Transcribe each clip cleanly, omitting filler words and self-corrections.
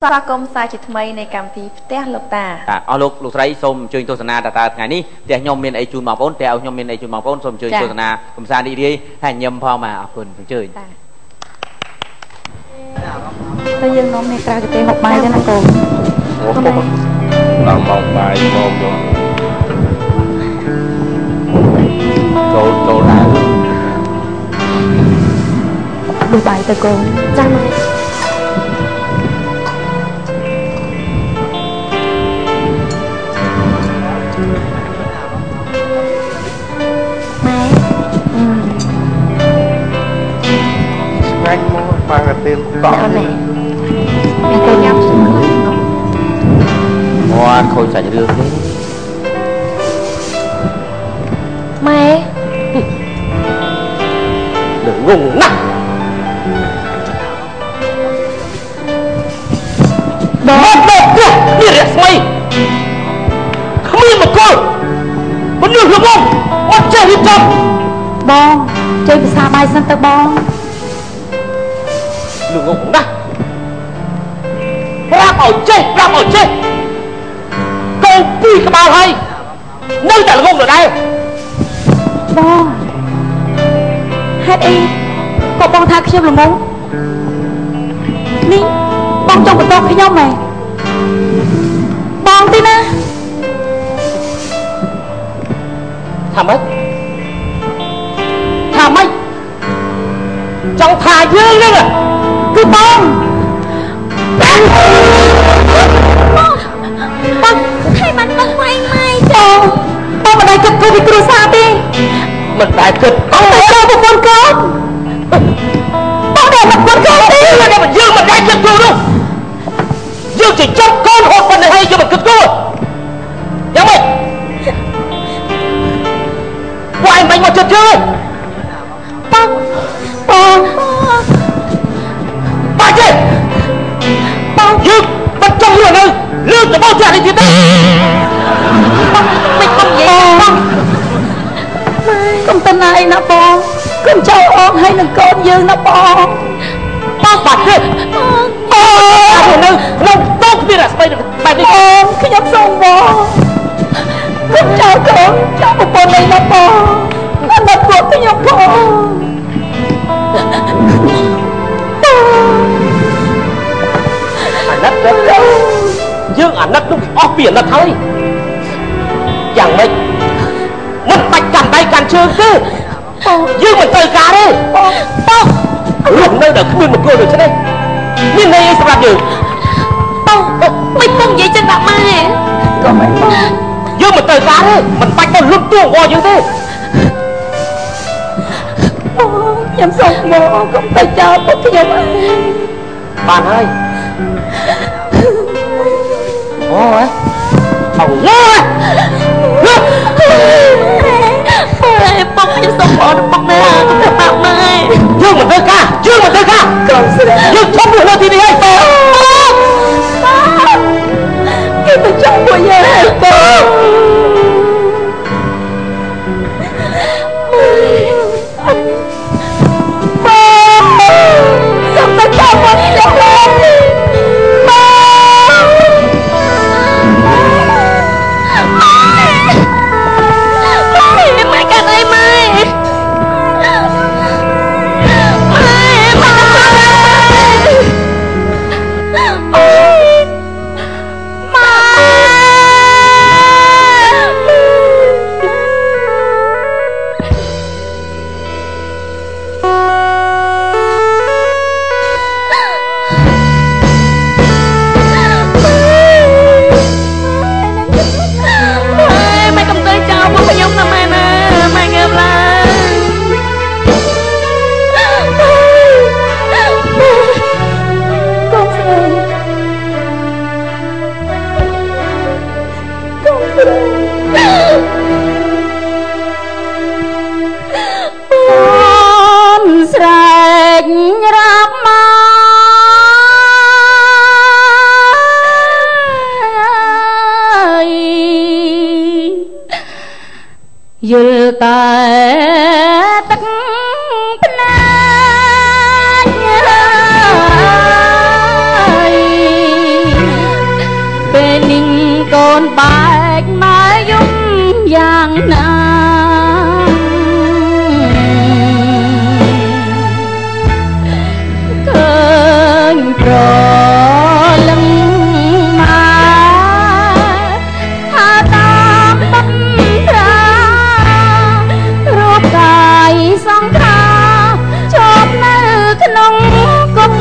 Sakom sakit main ekam ti teh lopta. Alok lutrai som cuy tosana tata ngani teh nyomin ai cuy maupun teh nyomin ai cuy maupun som cuy tosana kemsan di dia hanya nyom pama akun cuy. Tanya nyomin kerja teh hok mai dan aku. Ngomong mai ngomong. Col lah. Lupa itu kau jangan. Tiêu cỏ này, những cây nhám xuống hoa khôi sạch đường đấy. Mày đừng ngùng nặng. Đó đẹp kìa, đi rẻ mày. Không yên một cô, vẫn được không ông? Bắt chơi đi chậm. Bong, chơi với xa bay sang tao bong. Đừng ngủ đã. Ra màu chê Câu quy cái bao hay. Nơi chả là ngủ ở đây. Bông hát y. Cậu bông tha khiêm là ngủ. Ní bông trong một tô cái nhau này. Bông tí na thả mấy. Thả mấy. Trong thả dương nữa à. Bông thay mặt bông hoang mai chồng. Bông mà đại cực cô bị cửa xa đi. Mình đại cực bông đại cho một con con. Bông đại mặt con con đi. Bông đại mặt dương mình đại cực cô luôn. Dương chỉ chóc con hột mình này hay cho mình cực cô. Nhớ mày. Quay mình mà chật chưa. Bông bông dương bắt trong lửa này lương là bao trả đi thì ta mình không vậy không tin ai nó bong con cháu on hay là con dương nó bong bong bạch hết bong bong bong bong đi là spider bạch đi bong khi nhắm xong bong con cháu một con này nó bong nó đặt cuộc cái nhắm bong đất đất đâu dương ảnh đất đúng óc biển là thôi chẳng mấy mất bạch cản tay cản trương chứ dương mình trời cá đi tao lủng nơi đã khuyên một cô được chứ đây nhìn đây sao làm gì tao mấy con vậy trên bạn mai còn mấy con dương mình trời cá đi mình bạch tao lủng tuồng qua như thế nhắm xong mò không tay chờ bất cứ gì bạn ơi. Ôi, ông ơi, ôi, bóc em xong bỏ được bóc này à, không thể bạc mai. Dương một đôi ca, dương một đôi ca, dương không được đâu thì đi hay bố. Cái tôi trong buổi giờ này bố. Hãy subscribe นแบกมายุ่งอย่างนั้นเกินโปรลังมาหาตามบัมตรารูปกายสองขาชอบมือขนมกุม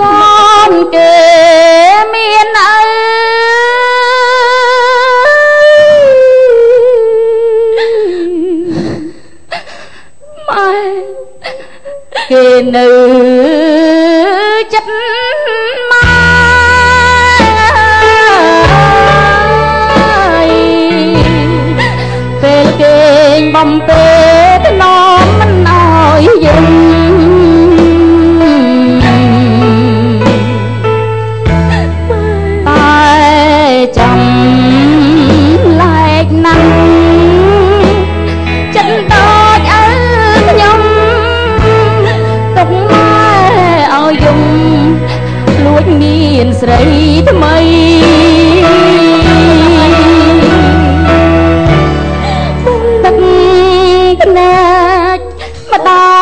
ก้อนเกมีนายไม่เกนือจัดมาเป็นเก่งบำเพ็ญน้อมมันน้อยยิ่งสไลด์ทำไมตั้งกันแน่มาตา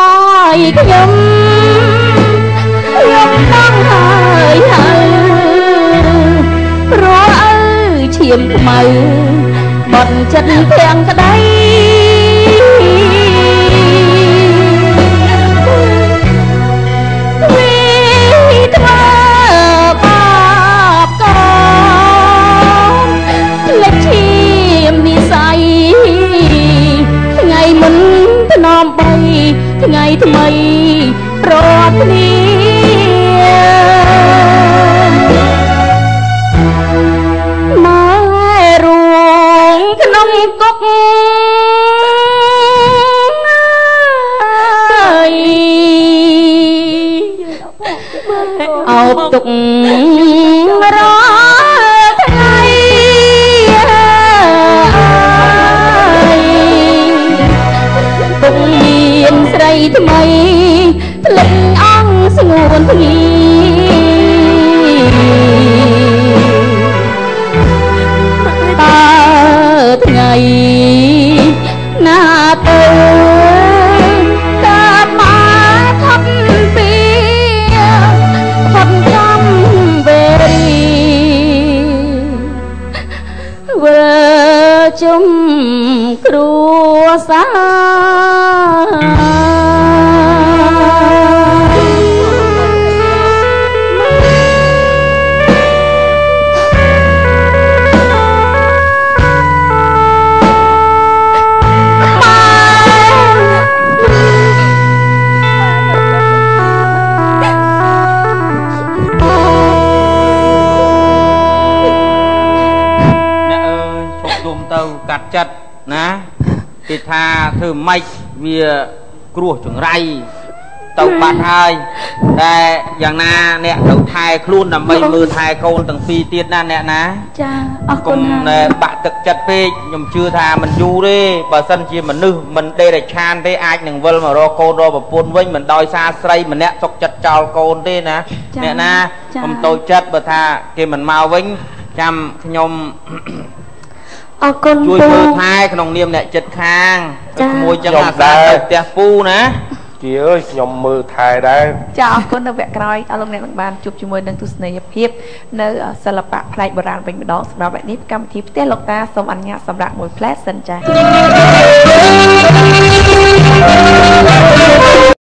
ยก็ยมยมต้องหายหายรอเฉียมทำไมบ่นฉันเพียงกระไดไงทำไมรอดนี้มาร่วงขนมกุ๊กเอาตุกรอไงตุกมีใส่ทำไมทะเลอ่างสงวนทีตาทั้งไงหน้าเตยตามาทับเปียทับจำเวรีเวจุมครัวสากัดจัดนะติดทาเธอไม่เวียกลัวถึงไรเต่าปัดไทยแต่อย่างน่าเนี่ยเต่าไทยคลุ่นนำไปมือไทยโคนตั้งปีเตี้ยนั่นเนี่ยนะกลุ่มเนี่ยปะตึกจัดไปยมชื่อทามันยูดิบะสันจีมันนึมันเดรชานได้ไอ้หนึ่งวันมารอโคนรอแบบปนไว้มันดอยซาไซมันเนี่ยสกจัดจาวโคนได้นะเนี่ยนะผมโตจัดบะทาเกมันมาวิ่งจำยมช่วยพูดไทยขนมเนียมเนี่ยจัดคางมวยจังหวะได้แต่ปูนะจีเอ้ยยมมือไทยได้จะเอาคนเอาแหวนร้อยเอาลงในบานจุบจมวยดังทุสเนียเพียบเนื้อสลับปะไพรโบราณเป็นดอกสำหรับแบบนี้กรรมทิพย์เตี้ยหลอกตาสมอันงาสำหรับมวยแพลสสนใจ